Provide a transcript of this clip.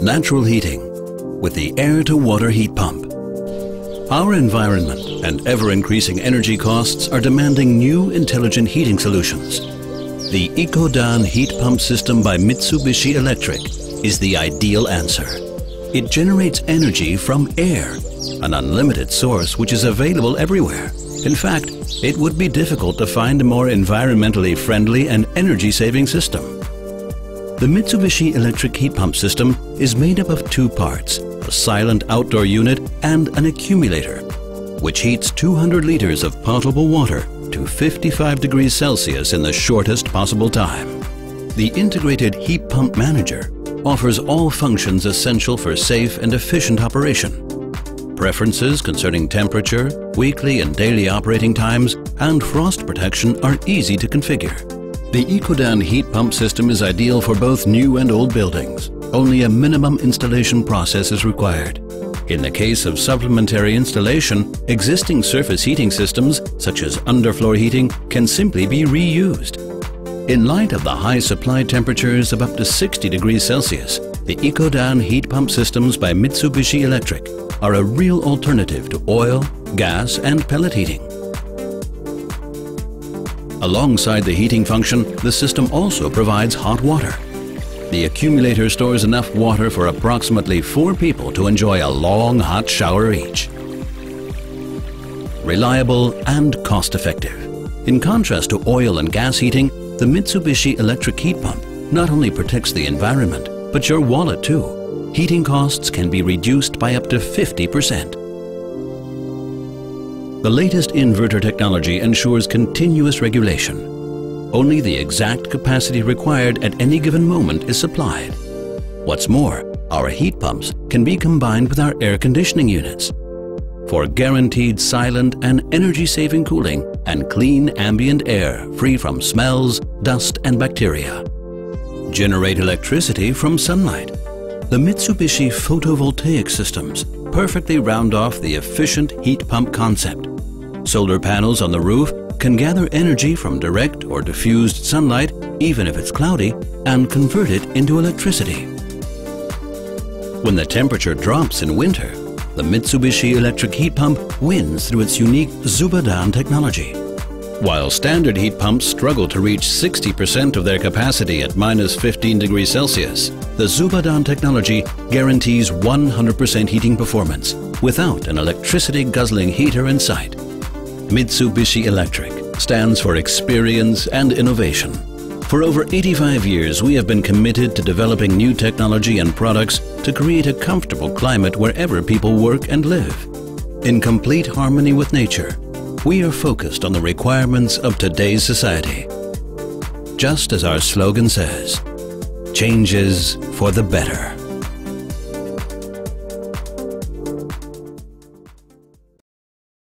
Natural heating with the air-to-water heat pump. Our environment and ever-increasing energy costs are demanding new intelligent heating solutions. The EcoDan heat pump system by Mitsubishi Electric is the ideal answer. It generates energy from air, an unlimited source which is available everywhere. In fact, it would be difficult to find a more environmentally friendly and energy-saving system. The Mitsubishi Electric heat pump system is made up of two parts, a silent outdoor unit and an accumulator, which heats 200 liters of potable water to 55 degrees Celsius in the shortest possible time. The integrated heat pump manager offers all functions essential for safe and efficient operation. Preferences concerning temperature, weekly and daily operating times, and frost protection are easy to configure. The EcoDan heat pump system is ideal for both new and old buildings. Only a minimum installation process is required. In the case of supplementary installation, existing surface heating systems, such as underfloor heating, can simply be reused. In light of the high supply temperatures of up to 60 degrees Celsius, the EcoDan heat pump systems by Mitsubishi Electric are a real alternative to oil, gas and pellet heating. Alongside the heating function, the system also provides hot water. The accumulator stores enough water for approximately 4 people to enjoy a long hot shower each. Reliable and cost-effective. In contrast to oil and gas heating, the Mitsubishi Electric heat pump not only protects the environment, but your wallet too. Heating costs can be reduced by up to 50%. The latest inverter technology ensures continuous regulation. Only the exact capacity required at any given moment is supplied. What's more, our heat pumps can be combined with our air conditioning units for guaranteed silent and energy-saving cooling and clean ambient air free from smells, dust and bacteria. Generate electricity from sunlight. The Mitsubishi photovoltaic systems perfectly round off the efficient heat pump concept. Solar panels on the roof can gather energy from direct or diffused sunlight, even if it's cloudy, and convert it into electricity. When the temperature drops in winter, the Mitsubishi Electric heat pump wins through its unique Zubadan technology. While standard heat pumps struggle to reach 60% of their capacity at minus 15 degrees Celsius, the Zubadan technology guarantees 100% heating performance without an electricity-guzzling heater in sight. Mitsubishi Electric stands for experience and innovation. For over 85 years, we have been committed to developing new technology and products to create a comfortable climate wherever people work and live. In complete harmony with nature, we are focused on the requirements of today's society. Just as our slogan says, changes for the better.